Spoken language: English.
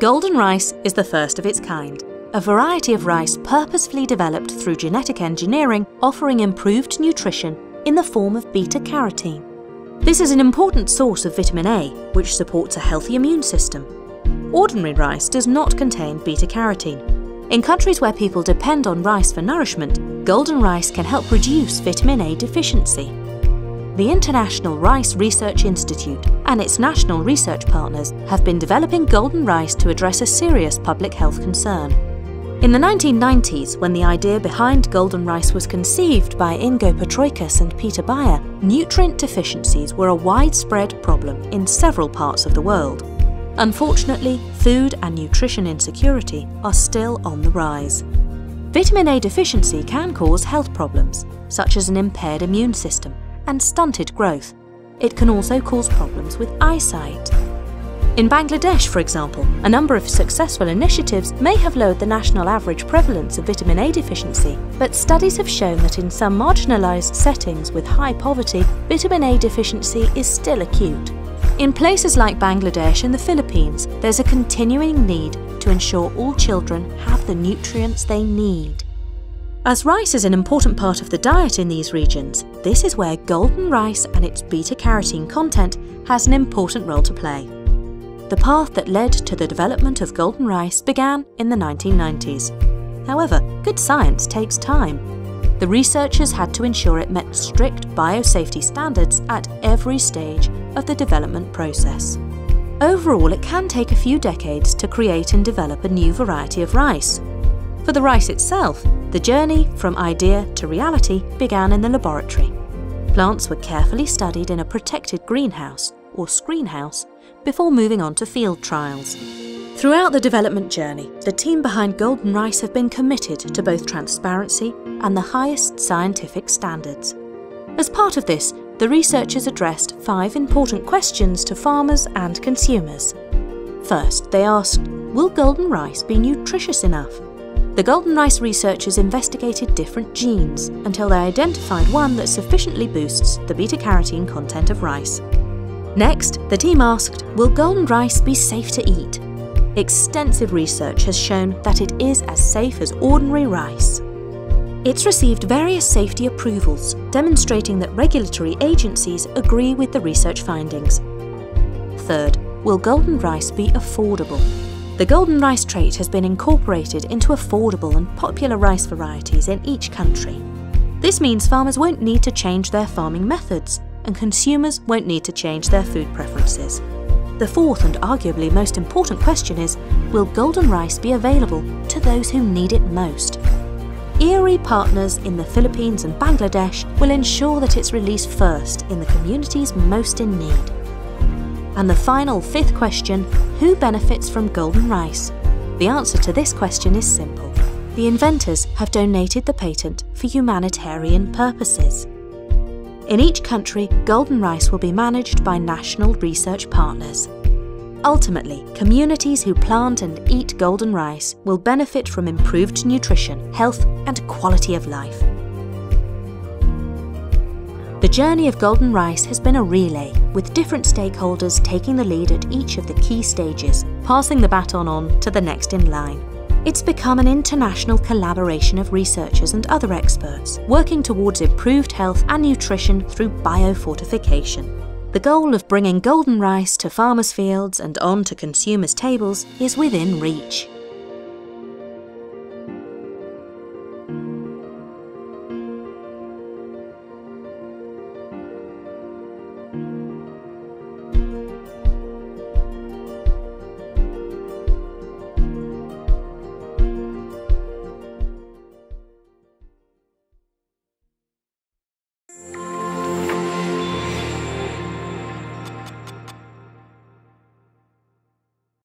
Golden rice is the first of its kind, a variety of rice purposefully developed through genetic engineering, offering improved nutrition in the form of beta-carotene. This is an important source of vitamin A, which supports a healthy immune system. Ordinary rice does not contain beta-carotene. In countries where people depend on rice for nourishment, golden rice can help reduce vitamin A deficiency. The International Rice Research Institute and its national research partners have been developing golden rice to address a serious public health concern. In the 1990s, when the idea behind golden rice was conceived by Ingo Potrykus and Peter Beyer, nutrient deficiencies were a widespread problem in several parts of the world. Unfortunately, food and nutrition insecurity are still on the rise. Vitamin A deficiency can cause health problems, such as an impaired immune system and stunted growth. It can also cause problems with eyesight. In Bangladesh, for example, a number of successful initiatives may have lowered the national average prevalence of vitamin A deficiency, but studies have shown that in some marginalised settings with high poverty, vitamin A deficiency is still acute. In places like Bangladesh and the Philippines, there's a continuing need to ensure all children have the nutrients they need. As rice is an important part of the diet in these regions, this is where golden rice and its beta-carotene content has an important role to play. The path that led to the development of golden rice began in the 1990s. However, good science takes time. The researchers had to ensure it met strict biosafety standards at every stage of the development process. Overall, it can take a few decades to create and develop a new variety of rice. For the rice itself, the journey from idea to reality began in the laboratory. Plants were carefully studied in a protected greenhouse or screen house before moving on to field trials. Throughout the development journey, the team behind golden rice have been committed to both transparency and the highest scientific standards. As part of this, the researchers addressed 5 important questions to farmers and consumers. First, they asked, will golden rice be nutritious enough? The golden rice researchers investigated different genes until they identified one that sufficiently boosts the beta-carotene content of rice. Next, the team asked, will golden rice be safe to eat? Extensive research has shown that it is as safe as ordinary rice. It's received various safety approvals, demonstrating that regulatory agencies agree with the research findings. Third, will golden rice be affordable? The golden rice trait has been incorporated into affordable and popular rice varieties in each country. This means farmers won't need to change their farming methods, and consumers won't need to change their food preferences. The fourth and arguably most important question is, will golden rice be available to those who need it most? IRRI partners in the Philippines and Bangladesh will ensure that it's released first in the communities most in need. And the final fifth question, who benefits from golden rice? The answer to this question is simple. The inventors have donated the patent for humanitarian purposes. In each country, golden rice will be managed by national research partners. Ultimately, communities who plant and eat golden rice will benefit from improved nutrition, health, and quality of life. The journey of golden rice has been a relay, with different stakeholders taking the lead at each of the key stages, passing the baton on to the next in line. It's become an international collaboration of researchers and other experts, working towards improved health and nutrition through biofortification. The goal of bringing golden rice to farmers' fields and on to consumers' tables is within reach.